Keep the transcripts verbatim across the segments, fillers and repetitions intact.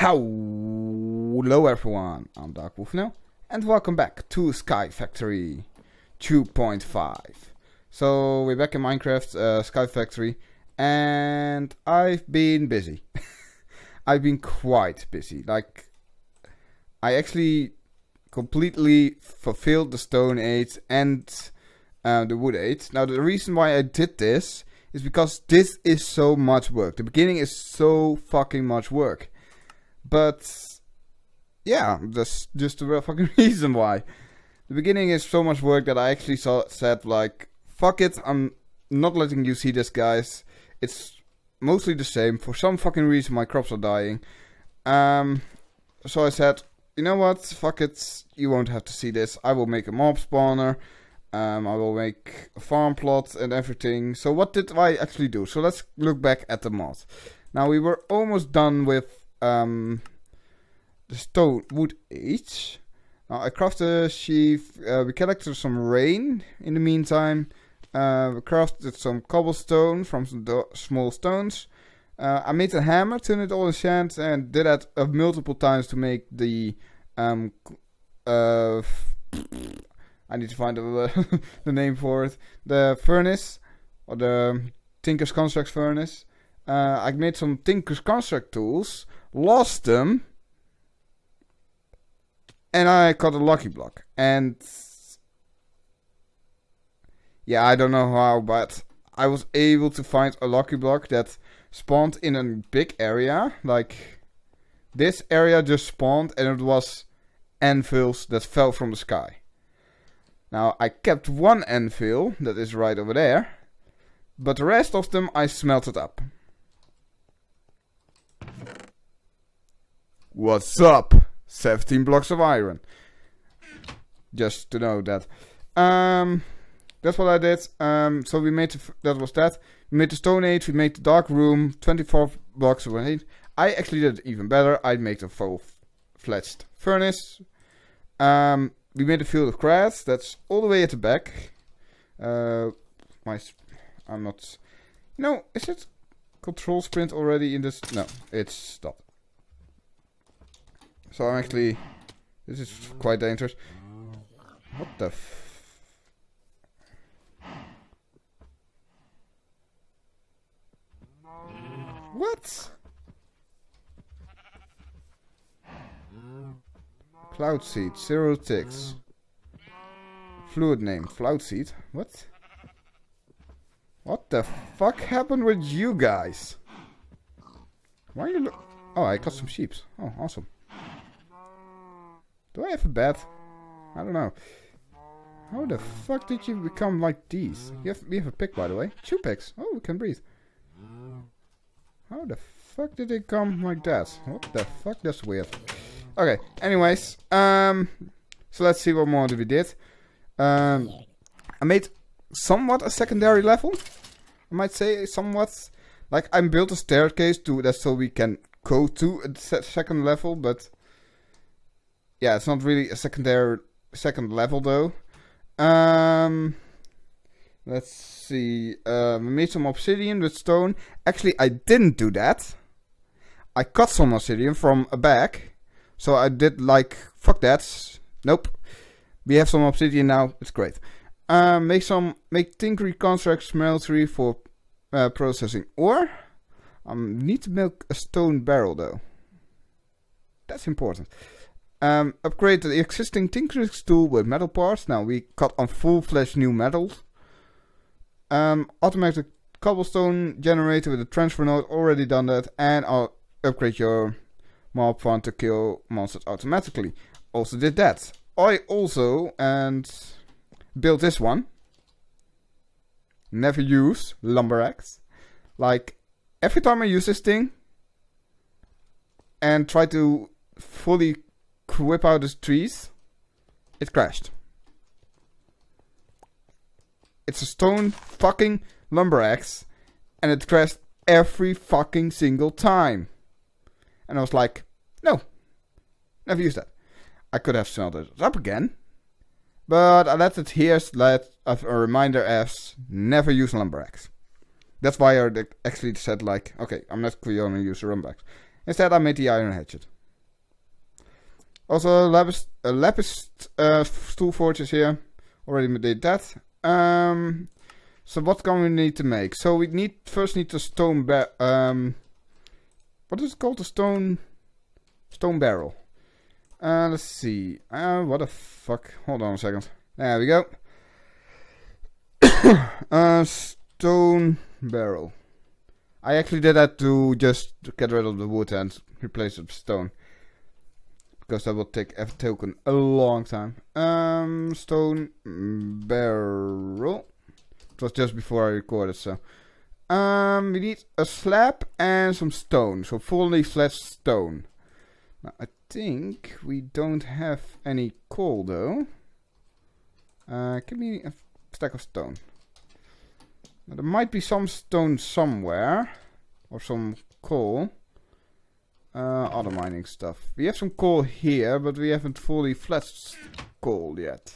Hello everyone, I'm Dark Wolf now, and welcome back to Sky Factory two point five. So we're back in Minecraft uh, Sky Factory, and I've been busy. I've been quite busy. Like, I actually completely fulfilled the Stone Age and uh, the Wood Age. Now the reason why I did this is because this is so much work. The beginning is so fucking much work. But yeah, that's just the real fucking reason why. The beginning is so much work that I actually saw, said like, fuck it, I'm not letting you see this, guys. It's mostly the same. For some fucking reason my crops are dying. Um, so I said, you know what, fuck it, you won't have to see this. I will make a mob spawner. Um, I will make a farm plot and everything. So what did I actually do? So let's look back at the mod. Now we were almost done with Um, the stone wood age. Now I craft a sheaf. Uh, we collected some rain in the meantime. Uh, we crafted some cobblestone from some small stones. Uh, I made a hammer, turned it all in sand, and did that uh, multiple times to make the um. Uh, I need to find the, the name for it. The furnace, or the Tinker's Construct furnace. Uh, I made some Tinker's Construct tools. Lost them, and I got a lucky block, and yeah, I don't know how, but I was able to find a lucky block that spawned in a big area. Like, this area just spawned, and it was anvils that fell from the sky. Now I kept one anvil that is right over there, but the rest of them I smelted up. What's up? seventeen blocks of iron. Just to know that. Um, that's what I did. Um, so we made, the f that was that. We made the Stone Age, we made the Dark Room, twenty-four blocks of iron. I actually did it even better. I made a full-fledged furnace. Um, we made a field of grass. That's all the way at the back. Uh, my, I'm not... No, is it control sprint already in this? No, it's stopped. So I'm actually, this is quite dangerous. What the f... What? Cloud seed, zero ticks. Fluid name, cloud seed, what? What the fuck happened with you guys? Why are you look... Oh, I got some sheeps. Oh, awesome. Do I have a bed? I don't know. How the fuck did you become like these? You have, we have a pig, by the way. Two pigs. Oh, we can breathe. How the fuck did they come like that? What the fuck? That's weird. Okay, anyways. Um, so let's see what more we did. Um, I made somewhat a secondary level. I might say somewhat. Like, I built a staircase to that so we can go to a second level, but... yeah, it's not really a secondary second level though. Um, let's see. Uh, we made some obsidian with stone. Actually, I didn't do that. I cut some obsidian from a bag, so I did like fuck that. Nope. We have some obsidian now. It's great. Um, make some make Tinkery Construct smeltery for uh, processing ore. I um, need to make a stone barrel though. That's important. Um, upgrade the existing Tinker's tool with metal parts. Now we cut on full-fledged new metals. Um, automatic cobblestone generator with a transfer node. Already done that. And I'll upgrade your mob farm to kill monsters automatically. Also did that. I also and built this one. Never use lumber axe. Like every time I use this thing and try to fully whip out the trees, it crashed. It's a stone fucking lumber axe, and it crashed every fucking single time. And I was like, no, never use that. I could have smelted it up again, but I let it here, let a reminder as never use a lumber axe. That's why I actually said like, okay, I'm not clear on use a lumber axe. Instead I made the iron hatchet. Also a lapis, a lapis uh, tool forge is here. Already did that. Um, so what can we need to make? So we need first need the stone bar- um, what is it called? The stone stone barrel. Uh, let's see. Uh, what the fuck? Hold on a second. There we go. uh, stone barrel. I actually did that to just get rid of the wood and replace it with stone, because that will take taken a long time. Um, stone barrel. It was just before I recorded, so. Um, we need a slab and some stone, so fully flat stone. Now, I think we don't have any coal though. Uh, give me a stack of stone. Now, there might be some stone somewhere, or some coal. Uh, other mining stuff. We have some coal here, but we haven't fully fletched coal yet.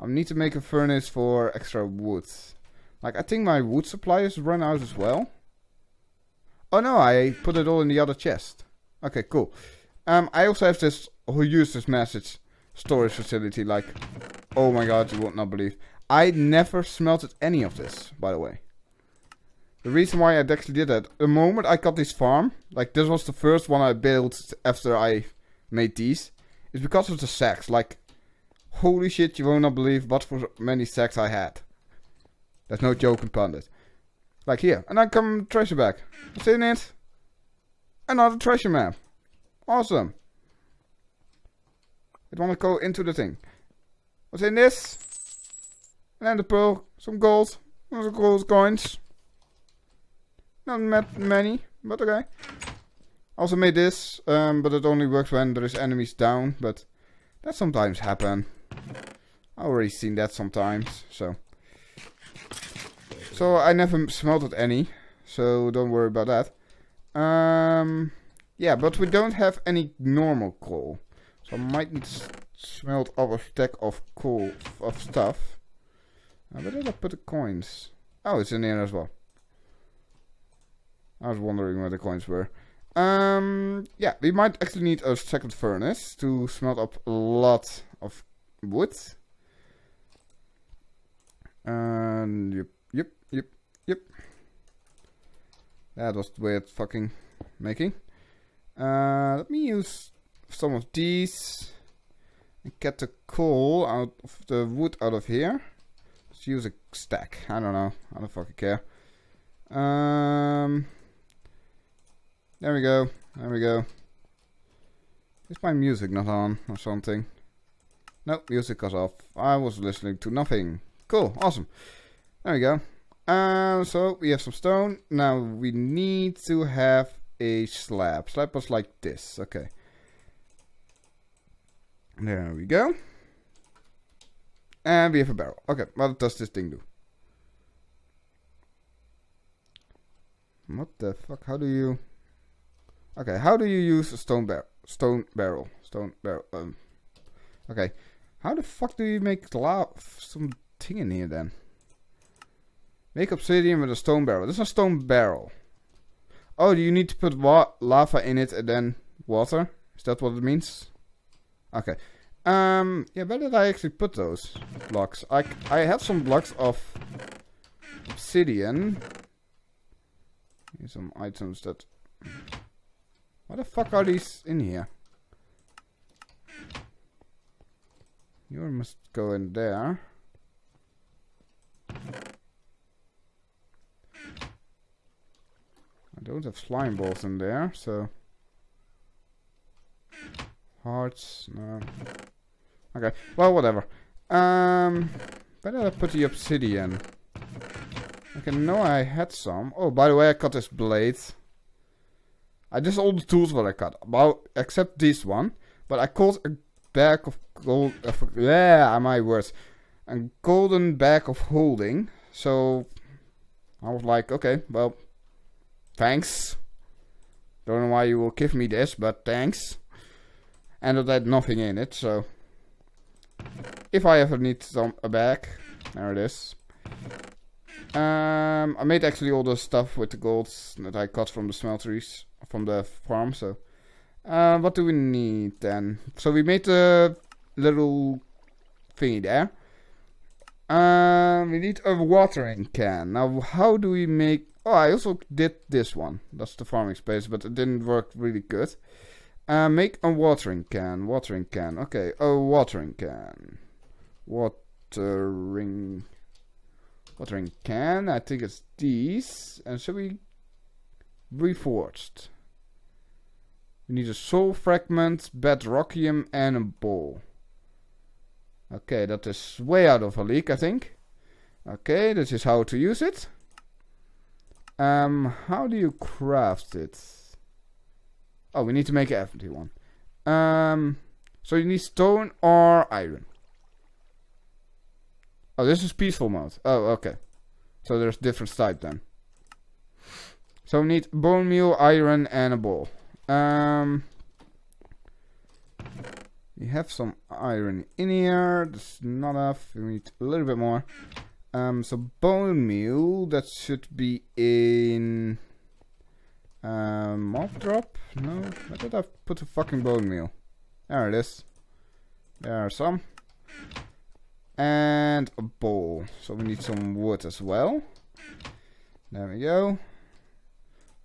I need to make a furnace for extra wood. Like, I think my wood supply has run out as well. Oh no, I put it all in the other chest. Okay, cool. Um, I also have this who used this message storage facility. Like, oh my god, you would not believe. I never smelted any of this, by the way. The reason why I actually did that, the moment I got this farm, like this was the first one I built after I made these, is because of the sacks. Like, holy shit, you will not believe what for many sacks I had. There's no joke upon it. Like here, and I come treasure back. What's in it? Another treasure map. Awesome. I want to go into the thing. What's in this? And then the pearl, some gold, some gold coins. Not met many, but okay. Also made this, um, but it only works when there is enemies down, but that sometimes happen. I've already seen that sometimes, so. So I never smelted any, so don't worry about that. Um, yeah, but we don't have any normal coal. So I might need to smelt up a stack of coal, of stuff. Uh, where did I put the coins? Oh, it's in here as well. I was wondering where the coins were. Um, yeah, we might actually need a second furnace to smelt up a lot of wood. And yep, yep, yep, yep. That was weird fucking making. Uh, let me use some of these and get the coal out of the wood out of here. Let's use a stack. I don't know. I don't fucking care. Um. There we go, there we go. Is my music not on or something? No, music was off. I was listening to nothing. Cool, awesome. There we go. Uh, so we have some stone. Now we need to have a slab. Slab was like this, okay. There we go. And we have a barrel. Okay, what does this thing do? What the fuck, how do you... Okay, how do you use a stone barrel? Stone barrel. Stone barrel. Um. Okay. How the fuck do you make lava? Something in here then. Make obsidian with a stone barrel. This is a stone barrel. Oh, do you need to put wa lava in it and then water? Is that what it means? Okay. Um. Yeah, where did I actually put those blocks? I, I have some blocks of obsidian. Here's some items that... What the fuck are these in here? You must go in there. I don't have slime balls in there, so... Hearts, no. Okay, well, whatever. Um, better I put the obsidian. Okay, no, I had some. Oh, by the way, I got this blade. I just all the tools what I cut, well, except this one. But I caught a bag of gold. Uh, yeah, my words, a golden bag of holding. So I was like, okay, well, thanks. Don't know why you will give me this, but thanks. And it had nothing in it, so if I ever need some a bag, there it is. Um, I made actually all the stuff with the gold that I got from the smelteries, from the farm, so. Uh, what do we need then? So we made the little thingy there. Uh, we need a watering can. Now how do we make... Oh, I also did this one. That's the farming space, but it didn't work really good. Uh, make a watering can. Watering can. Okay, a watering can. Watering... Watering can. I think it's these. And should we... Reforged. We need a soul fragment, bedrockium, and a bowl. Okay, that is way out of a league, I think. Okay, this is how to use it. Um, how do you craft it? Oh, we need to make an empty one. Um, so you need stone or iron. Oh, this is peaceful mode. Oh, okay. So there's different type then. So we need bone meal, iron, and a bowl. Um, we have some iron in here. That's not enough. We need a little bit more. Um, so bone meal, that should be in um, mob drop. No, where did I put the fucking bone meal? There it is. There are some, and a bowl. So we need some wood as well. There we go.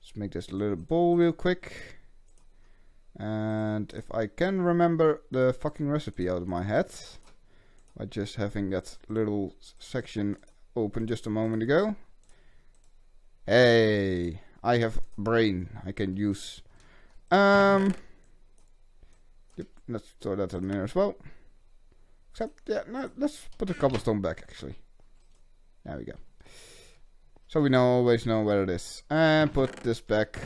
Let's make this little bowl real quick. And if I can remember the fucking recipe out of my head by just having that little section open just a moment ago. Hey, I have brain I can use. Um, yep, let's throw that in there as well. Except, yeah, no, let's put the cobblestone back actually. There we go. So we now always know where it is. And put this back.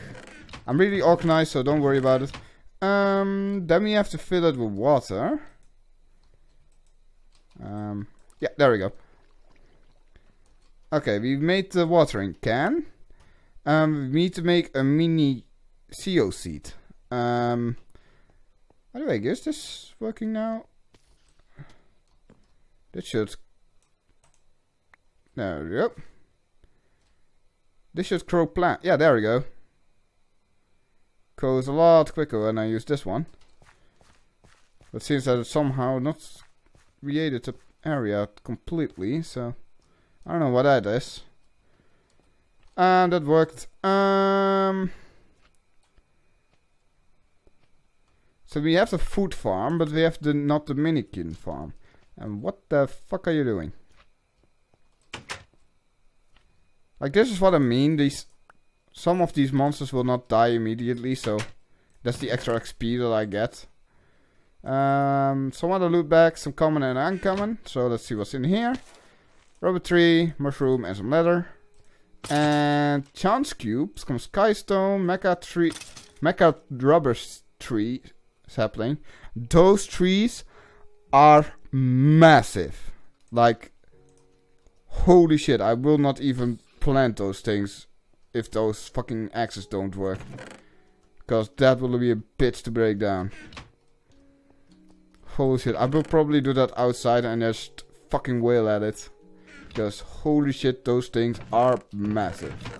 I'm really organized, so don't worry about it. Um, then we have to fill it with water. Um, yeah, there we go. Okay, we've made the watering can. Um, we need to make a mini C O seed. Um, by the way, is this working now? This should... There we go. This should grow plant. Yeah, there we go. Goes a lot quicker when I use this one. But seems that it's somehow not created the area completely, so I don't know what that is. And that worked. Um, so we have the food farm, but we have the not the minikin farm. And what the fuck are you doing? Like, this is what I mean, these... Some of these monsters will not die immediately, so that's the extra X P that I get. Um, some other loot bags, some common and uncommon. So let's see what's in here. Rubber tree, mushroom, and some leather. And chance cubes, some sky stone, mecha tree, mecha rubber tree sapling. Those trees are massive. Like, holy shit! I will not even plant those things. If those fucking axes don't work. Because that will be a bitch to break down. Holy shit. I will probably do that outside and just fucking wail at it. Because holy shit, those things are massive.